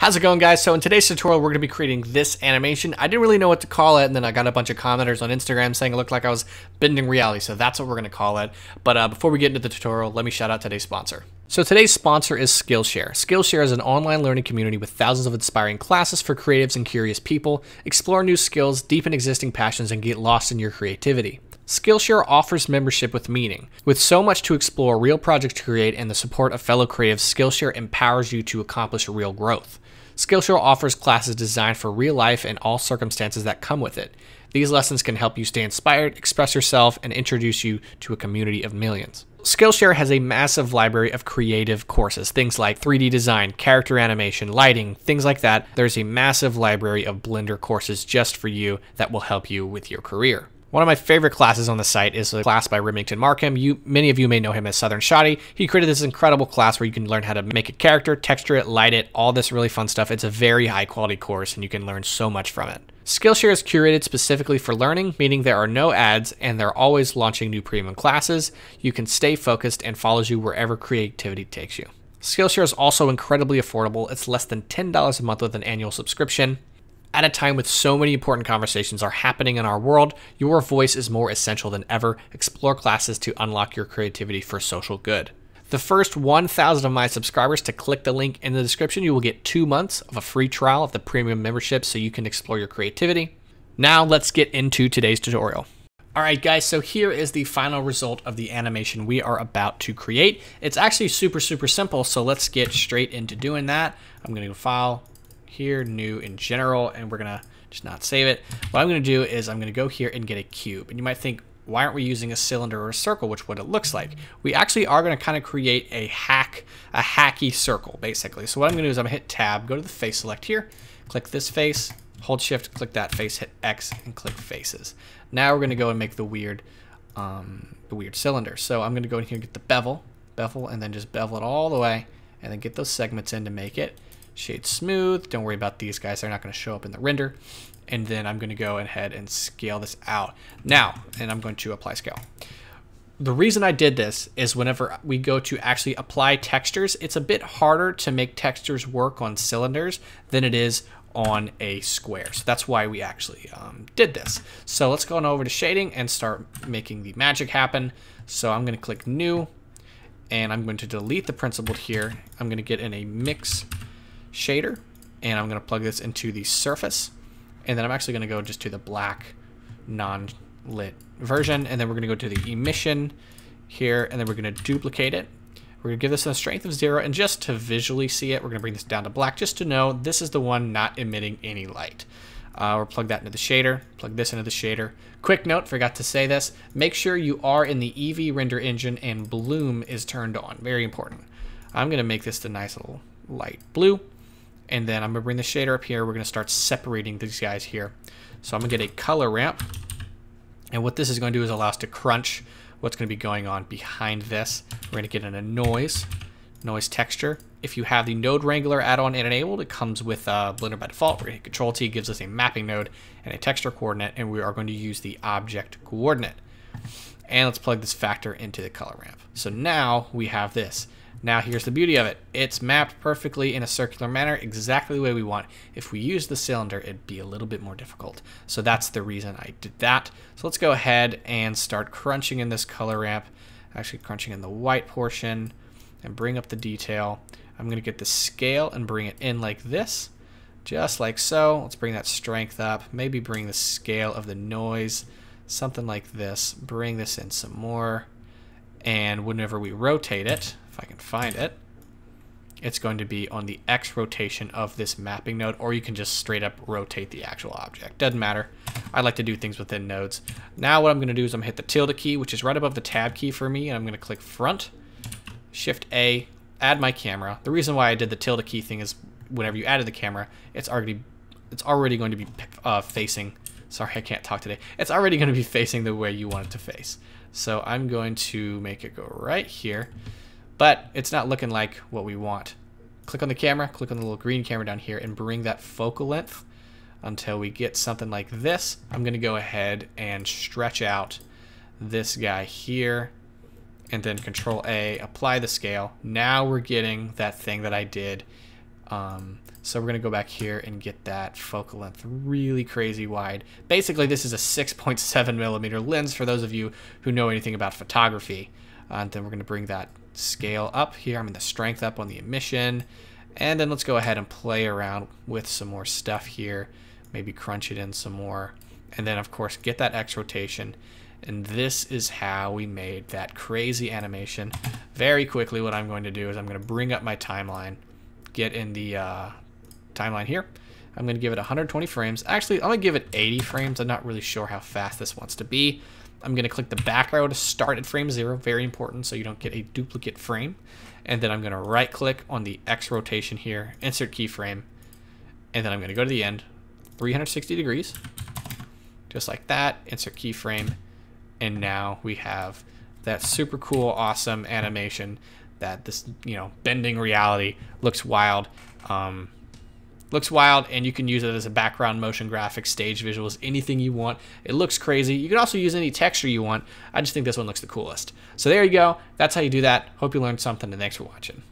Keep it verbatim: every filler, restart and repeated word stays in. How's it going, guys? So in today's tutorial, we're going to be creating this animation. I didn't really know what to call it, and then I got a bunch of commenters on Instagram saying it looked like I was bending reality, so that's what we're going to call it. But uh, before we get into the tutorial, let me shout out today's sponsor. So today's sponsor is Skillshare. Skillshare is an online learning community with thousands of inspiring classes for creatives and curious people. Explore new skills, deepen existing passions, and get lost in your creativity. Skillshare offers membership with meaning. With so much to explore, real projects to create, and the support of fellow creatives, Skillshare empowers you to accomplish real growth. Skillshare offers classes designed for real life and all circumstances that come with it. These lessons can help you stay inspired, express yourself, and introduce you to a community of millions. Skillshare has a massive library of creative courses, things like three D design, character animation, lighting, things like that. There's a massive library of Blender courses just for you that will help you with your career. One of my favorite classes on the site is a class by Remington Markham. You, many of you may know him as Southern Shoddy. He created this incredible class where you can learn how to make a character, texture it, light it, all this really fun stuff. It's a very high quality course and you can learn so much from it. Skillshare is curated specifically for learning, meaning there are no ads and they're always launching new premium classes. You can stay focused and follows you wherever creativity takes you. Skillshare is also incredibly affordable. It's less than ten dollars a month with an annual subscription. At a time with so many important conversations are happening in our world, your voice is more essential than ever. Explore classes to unlock your creativity for social good. The first one thousand of my subscribers to click the link in the description, you will get two months of a free trial of the premium membership so you can explore your creativity. Now let's get into today's tutorial. All right, guys, so here is the final result of the animation we are about to create. It's actually super, super simple, so let's get straight into doing that. I'm gonna go File, here, New in General, and we're gonna just not save it. What I'm gonna do is I'm gonna go here and get a cube. And you might think, why aren't we using a cylinder or a circle, which what it looks like? We actually are gonna kind of create a hack, a hacky circle, basically. So what I'm gonna do is I'm gonna hit Tab, go to the face select here, click this face, hold Shift, click that face, hit X, and click faces. Now we're gonna go and make the weird, um, the weird cylinder. So I'm gonna go in here and get the bevel, bevel, and then just bevel it all the way, and then get those segments in to make it. Shade smooth, don't worry about these guys, they're not going to show up in the render. And then I'm going to go ahead and scale this out now, and I'm going to apply scale. The reason I did this is whenever we go to actually apply textures, it's a bit harder to make textures work on cylinders than it is on a square, so that's why we actually um, did this. So let's go on over to shading and start making the magic happen. So I'm going to click new, and I'm going to delete the principled here. I'm going to get in a mix shader, and I'm going to plug this into the surface, and then I'm actually going to go just to the black non-lit version, and then we're going to go to the emission here, and then we're going to duplicate it. We're going to give this a strength of zero, and just to visually see it, we're going to bring this down to black just to know this is the one not emitting any light. Uh, or plug that into the shader, plug this into the shader. Quick note, forgot to say this, make sure you are in the E V render engine and bloom is turned on, very important. I'm going to make this the nice little light blue. And then I'm gonna bring the shader up here. We're gonna start separating these guys here. So I'm gonna get a color ramp. And what this is gonna do is allow us to crunch what's gonna be going on behind this. We're gonna get in a noise, noise texture. If you have the node wrangler add-on and enabled, it comes with uh, Blender by default. We're gonna hit Control T, gives us a mapping node and a texture coordinate, and we are going to use the object coordinate. And let's plug this factor into the color ramp. So now we have this. Now here's the beauty of it. It's mapped perfectly in a circular manner, exactly the way we want. If we use the cylinder, it'd be a little bit more difficult. So that's the reason I did that. So let's go ahead and start crunching in this color ramp, actually crunching in the white portion and bring up the detail. I'm gonna get the scale and bring it in like this, just like so. Let's bring that strength up, maybe bring the scale of the noise, something like this, bring this in some more. And whenever we rotate it, if I can find it, it's going to be on the X rotation of this mapping node, or you can just straight up rotate the actual object. Doesn't matter. I like to do things within nodes. Now what I'm going to do is I'm going to hit the tilde key, which is right above the tab key for me, and I'm going to click front, shift A, add my camera. The reason why I did the tilde key thing is whenever you added the camera, it's already it's already going to be uh, facing. Sorry, I can't talk today. It's already going to be facing the way you want it to face. So I'm going to make it go right here, but it's not looking like what we want. Click on the camera, click on the little green camera down here, and bring that focal length until we get something like this. I'm going to go ahead and stretch out this guy here, and then Control A, apply the scale. Now we're getting that thing that I did Um, so we're gonna go back here and get that focal length really crazy wide. Basically, this is a six point seven millimeter lens for those of you who know anything about photography. Uh, and then we're gonna bring that scale up here. I'm in the strength up on the emission. And then let's go ahead and play around with some more stuff here. Maybe crunch it in some more. And then of course, get that X rotation. And this is how we made that crazy animation. Very quickly, what I'm going to do is I'm gonna bring up my timeline, get in the uh, timeline here. I'm gonna give it one hundred twenty frames. Actually, I'm gonna give it eighty frames. I'm not really sure how fast this wants to be. I'm gonna click the back arrow to start at frame zero, very important so you don't get a duplicate frame. And then I'm gonna right click on the X rotation here, insert keyframe, and then I'm gonna go to the end, three hundred sixty degrees, just like that, insert keyframe, and now we have that super cool, awesome animation that this, you know, bending reality looks wild. Um, looks wild, and you can use it as a background, motion graphics, stage visuals, anything you want. It looks crazy. You can also use any texture you want. I just think this one looks the coolest. So there you go. That's how you do that. Hope you learned something, and thanks for watching.